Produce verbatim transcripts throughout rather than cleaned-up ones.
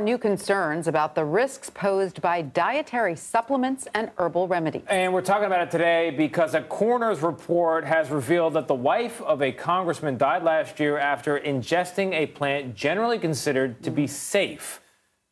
New concerns about the risks posed by dietary supplements and herbal remedies. And we're talking about it today because a coroner's report has revealed that the wife of a congressman died last year after ingesting a plant generally considered to be safe.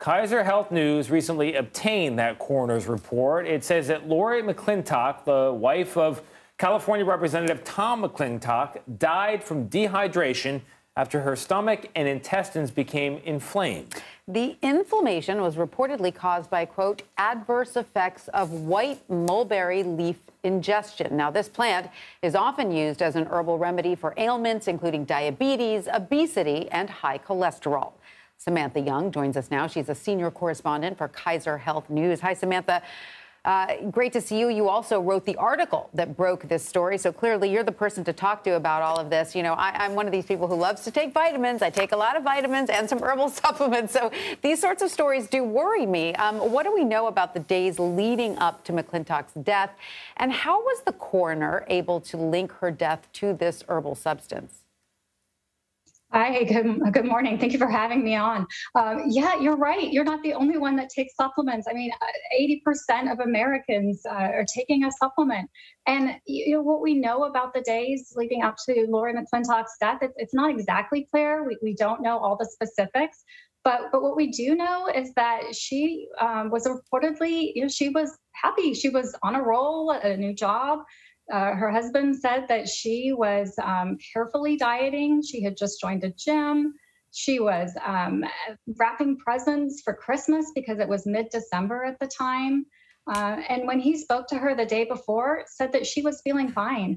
Kaiser Health News recently obtained that coroner's report. It says that Lori McClintock, the wife of California Representative Tom McClintock, died from dehydration after her stomach and intestines became inflamed. The inflammation was reportedly caused by, quote, adverse effects of white mulberry leaf ingestion. Now, this plant is often used as an herbal remedy for ailments, including diabetes, obesity, and high cholesterol. Samantha Young joins us now. She's a senior correspondent for Kaiser Health News. Hi, Samantha. Uh, great to see you. You also wrote the article that broke this story, so clearly you're the person to talk to about all of this. You know, I, I'm one of these people who loves to take vitamins. I take a lot of vitamins and some herbal supplements, so these sorts of stories do worry me. Um, what do we know about the days leading up to McClintock's death, and how was the coroner able to link her death to this herbal substance? Hi, good, good morning. Thank you for having me on. Um, yeah, you're right. You're not the only one that takes supplements. I mean, eighty percent of Americans uh, are taking a supplement. And you know what we know about the days leading up to Lori McClintock's death, it's, it's not exactly clear. We, we don't know all the specifics. But, but what we do know is that she um, was reportedly, you know, she was happy. She was on a roll, a new job. Uh, her husband said that she was um, carefully dieting. She had just joined a gym. She was um, wrapping presents for Christmas because it was mid-December at the time. Uh, and when he spoke to her the day before, said that she was feeling fine.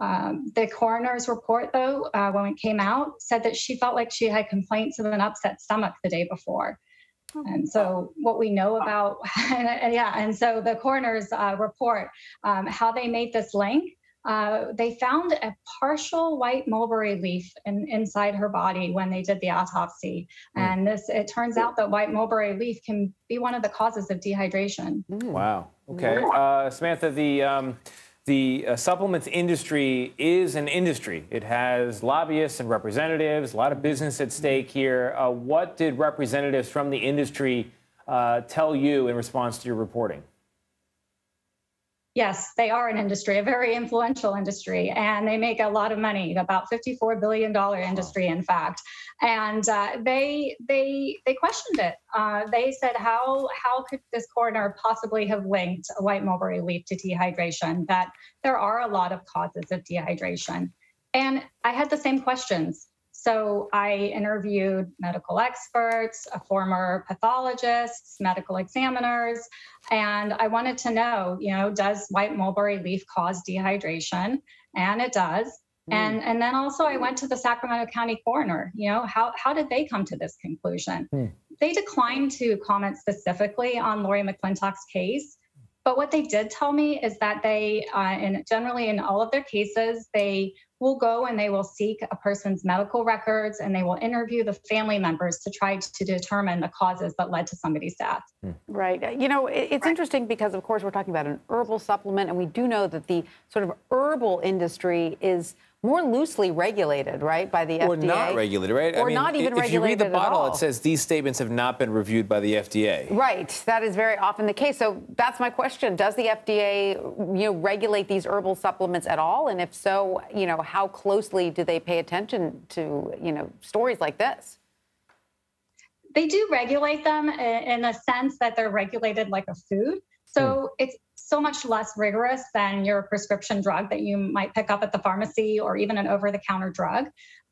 Um, the coroner's report, though, uh, when it came out, said that she felt like she had complaints of an upset stomach the day before. And so what we know about, yeah, and so the coroner's uh, report, um, how they made this link, uh, they found a partial white mulberry leaf in, inside her body when they did the autopsy. Mm. And this, it turns out that white mulberry leaf can be one of the causes of dehydration. Mm. Wow. Okay. Uh, Samantha, the... Um... The uh, supplements industry is an industry. It has lobbyists and representatives, a lot of business at stake here. Uh, what did representatives from the industry uh, tell you in response to your reporting? Yes, they are an industry, a very influential industry, and they make a lot of money, about fifty-four billion dollars industry, in fact. And uh, they they they questioned it. Uh, they said, how how could this coroner possibly have linked a white mulberry leaf to dehydration, that there are a lot of causes of dehydration? And I had the same questions. So I interviewed medical experts, a former pathologists, medical examiners, and I wanted to know, you know, does white mulberry leaf cause dehydration? And it does. Mm. And, and then also I went to the Sacramento County coroner, you know, how, how did they come to this conclusion? Mm. They declined to comment specifically on Lori McClintock's case. But what they did tell me is that they, uh, and generally in all of their cases, they will go and they will seek a person's medical records and they will interview the family members to try to determine the causes that led to somebody's death. Right. You know, it's right. Interesting because, of course, we're talking about an herbal supplement, and we do know that the sort of herbal industry is more loosely regulated, right, by the F D A? Or not regulated, right? Or I mean, not even if regulated. If you read the bottle, it says these statements have not been reviewed by the F D A. Right. That is very often the case. So that's my question. Does the F D A, you know, regulate these herbal supplements at all? And if so, you know, how closely do they pay attention to, you know, stories like this? They do regulate them in the sense that they're regulated like a food. So mm. it's so much less rigorous than your prescription drug that you might pick up at the pharmacy or even an over-the-counter drug.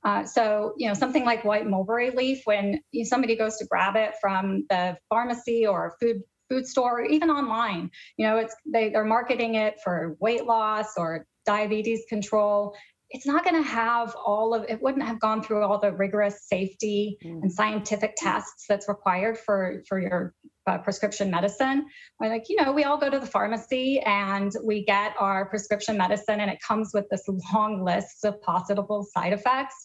Uh, so, you know, something like white mulberry leaf, when somebody goes to grab it from the pharmacy or a food food store, or even online, you know, it's they, they're marketing it for weight loss or diabetes control. It's not going to have all of, it wouldn't have gone through all the rigorous safety mm. and scientific tests that's required for, for your uh, prescription medicine. We're like, you know, we all go to the pharmacy and we get our prescription medicine and it comes with this long list of possible side effects.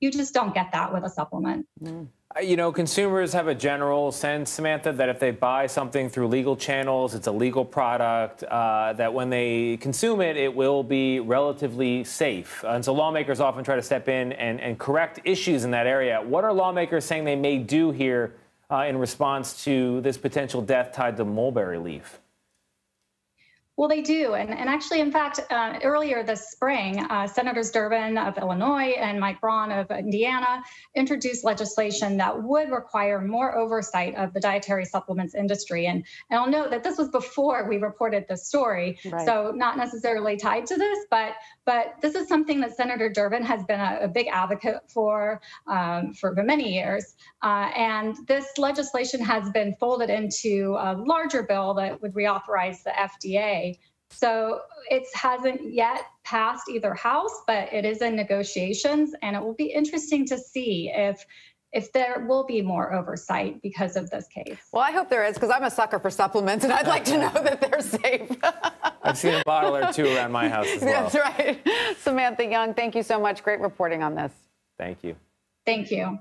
You just don't get that with a supplement. Mm. You know, consumers have a general sense, Samantha, that if they buy something through legal channels, it's a legal product, uh, that when they consume it, it will be relatively safe. And so lawmakers often try to step in and, and correct issues in that area. What are lawmakers saying they may do here uh, in response to this potential death tied to mulberry leaf? Well, they do. And, and actually, in fact, uh, earlier this spring, uh, Senators Durbin of Illinois and Mike Braun of Indiana introduced legislation that would require more oversight of the dietary supplements industry. And, and I'll note that this was before we reported this story, right. So not necessarily tied to this, but but this is something that Senator Durbin has been a, a big advocate for um, for many years. Uh, and this legislation has been folded into a larger bill that would reauthorize the F D A. So it hasn't yet passed either house, but it is in negotiations, and it will be interesting to see if if there will be more oversight because of this case. Well, I hope there is, because I'm a sucker for supplements, and I'd like to know that they're safe. I've seen a bottle or two around my house as well. That's right. Samantha Young, thank you so much. Great reporting on this. Thank you. Thank you.